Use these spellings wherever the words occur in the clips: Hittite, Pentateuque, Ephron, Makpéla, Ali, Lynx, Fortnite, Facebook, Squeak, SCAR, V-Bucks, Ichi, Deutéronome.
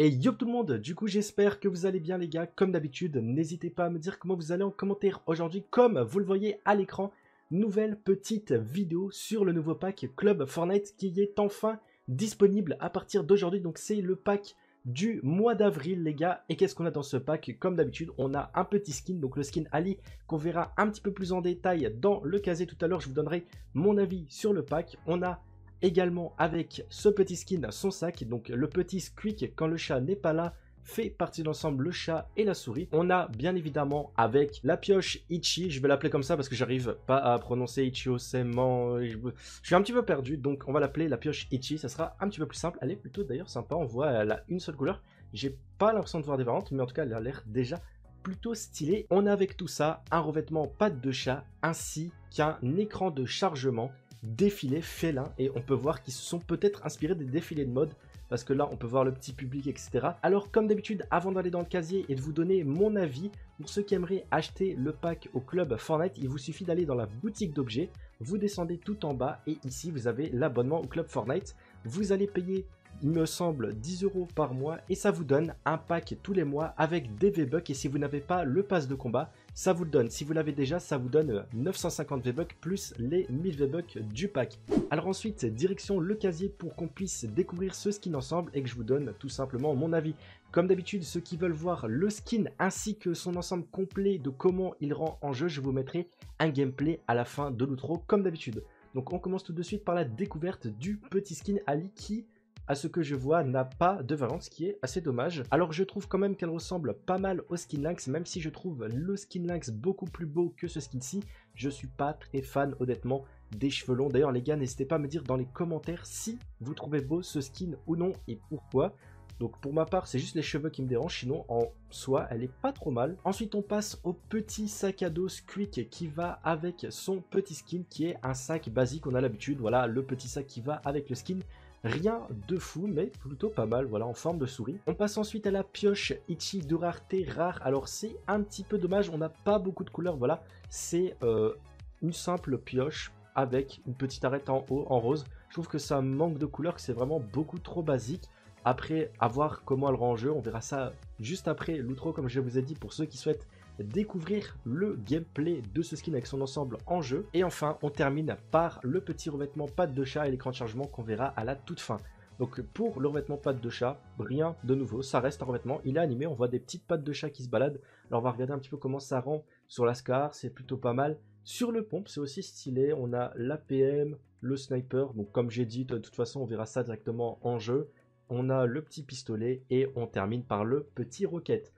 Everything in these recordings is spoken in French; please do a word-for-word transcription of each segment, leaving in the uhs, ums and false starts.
Et yo tout le monde, du coup j'espère que vous allez bien les gars. Comme d'habitude, n'hésitez pas à me dire comment vous allez en commentaire aujourd'hui. Comme vous le voyez à l'écran, nouvelle petite vidéo sur le nouveau pack Club Fortnite qui est enfin disponible à partir d'aujourd'hui. Donc c'est le pack du mois d'avril les gars. Et qu'est-ce qu'on a dans ce pack? Comme d'habitude, on a un petit skin, donc le skin Ali qu'on verra un petit peu plus en détail dans le casier tout à l'heure. Je vous donnerai mon avis sur le pack. On a également avec ce petit skin son sac, donc le petit Squeak quand le chat n'est pas là fait partie de l'ensemble, le chat et la souris. On a bien évidemment avec la pioche Ichi, je vais l'appeler comme ça parce que j'arrive pas à prononcer Ichi osement, je suis un petit peu perdu, donc on va l'appeler la pioche Ichi, ça sera un petit peu plus simple. Elle est plutôt d'ailleurs sympa, on voit elle a une seule couleur, j'ai pas l'impression de voir des variantes, mais en tout cas elle a l'air déjà plutôt stylée. On a avec tout ça un revêtement patte de chat ainsi qu'un écran de chargement défilé félin, et on peut voir qu'ils se sont peut-être inspirés des défilés de mode parce que là on peut voir le petit public etc. Alors comme d'habitude, avant d'aller dans le casier et de vous donner mon avis, pour ceux qui aimeraient acheter le pack au club Fortnite, il vous suffit d'aller dans la boutique d'objets, vous descendez tout en bas et ici vous avez l'abonnement au club Fortnite. Vous allez payer il me semble dix euros par mois et ça vous donne un pack tous les mois avec des V-Bucks, et si vous n'avez pas le pass de combat ça vous le donne, si vous l'avez déjà ça vous donne neuf cent cinquante V-Bucks plus les mille V-Bucks du pack. Alors ensuite direction le casier pour qu'on puisse découvrir ce skin ensemble et que je vous donne tout simplement mon avis. Comme d'habitude, ceux qui veulent voir le skin ainsi que son ensemble complet de comment il rend en jeu, je vous mettrai un gameplay à la fin de l'outro comme d'habitude. Donc on commence tout de suite par la découverte du petit skin Ali qui, à ce que je vois, n'a pas de variante, ce qui est assez dommage. Alors je trouve quand même qu'elle ressemble pas mal au skin Lynx, même si je trouve le skin Lynx beaucoup plus beau que ce skin-ci. Je suis pas très fan honnêtement des cheveux longs. D'ailleurs les gars, n'hésitez pas à me dire dans les commentaires si vous trouvez beau ce skin ou non et pourquoi. Donc pour ma part, c'est juste les cheveux qui me dérangent, sinon en soi, elle est pas trop mal. Ensuite, on passe au petit sac à dos Squeak qui va avec son petit skin, qui est un sac basique, on a l'habitude, voilà, le petit sac qui va avec le skin. Rien de fou, mais plutôt pas mal, voilà, en forme de souris. On passe ensuite à la pioche Ichi de rareté rare. Alors c'est un petit peu dommage, on n'a pas beaucoup de couleurs, voilà, c'est euh, une simple pioche avec une petite arête en haut, en rose. Je trouve que ça manque de couleurs, que c'est vraiment beaucoup trop basique. Après, à voir comment elle rend en jeu, on verra ça juste après l'outro comme je vous ai dit, pour ceux qui souhaitent découvrir le gameplay de ce skin avec son ensemble en jeu. Et enfin, on termine par le petit revêtement patte de chat et l'écran de chargement qu'on verra à la toute fin. Donc pour le revêtement patte de chat, rien de nouveau, ça reste un revêtement, il est animé, on voit des petites pattes de chat qui se baladent. Alors on va regarder un petit peu comment ça rend sur la SCAR, c'est plutôt pas mal. Sur le pompe, c'est aussi stylé, on a l'A P M, le sniper, donc comme j'ai dit, de toute façon on verra ça directement en jeu. On a le petit pistolet et on termine par le petit roquette.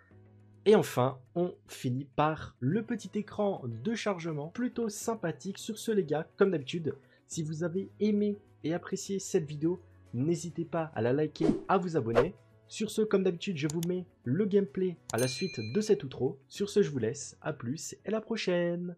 Et enfin, on finit par le petit écran de chargement, plutôt sympathique. Sur ce les gars, comme d'habitude, si vous avez aimé et apprécié cette vidéo, n'hésitez pas à la liker, à vous abonner. Sur ce, comme d'habitude, je vous mets le gameplay à la suite de cet outro. Sur ce, je vous laisse, à plus et à la prochaine.